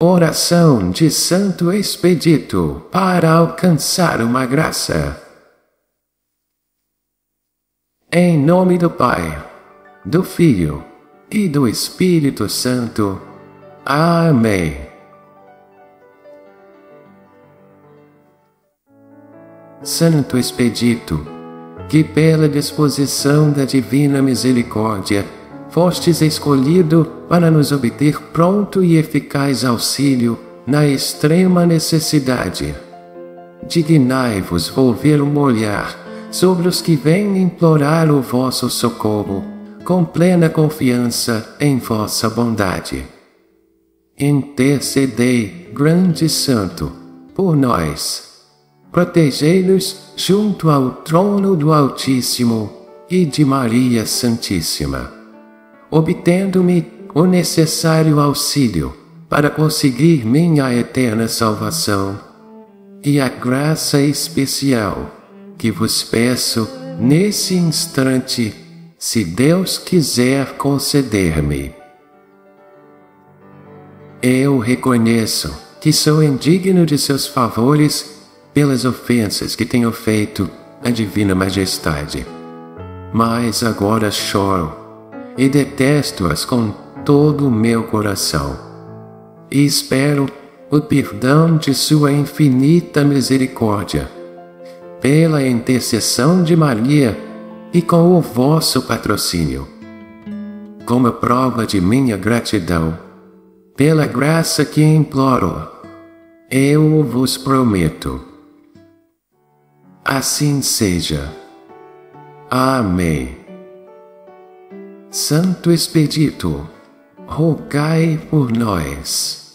Oração de Santo Expedito para alcançar uma graça. Em nome do Pai, do Filho e do Espírito Santo. Amém. Santo Expedito, que pela disposição da divina misericórdia fostes escolhido para nos obter pronto e eficaz auxílio na extrema necessidade, dignai-vos volver um olhar sobre os que vêm implorar o vosso socorro, com plena confiança em vossa bondade. Intercedei, grande Santo, por nós. Protegei-nos junto ao trono do Altíssimo e de Maria Santíssima, obtendo-me o necessário auxílio para conseguir minha eterna salvação, e a graça especial que vos peço nesse instante, se Deus quiser conceder-me. Eu reconheço que sou indigno de seus favores pelas ofensas que tenho feito à Divina Majestade, mas agora choro e detesto-as com todo o meu coração, e espero o perdão de sua infinita misericórdia, pela intercessão de Maria e com o vosso patrocínio. Como prova de minha gratidão, pela graça que imploro, eu vos prometo. Assim seja. Amém. Santo Expedito, rogai por nós.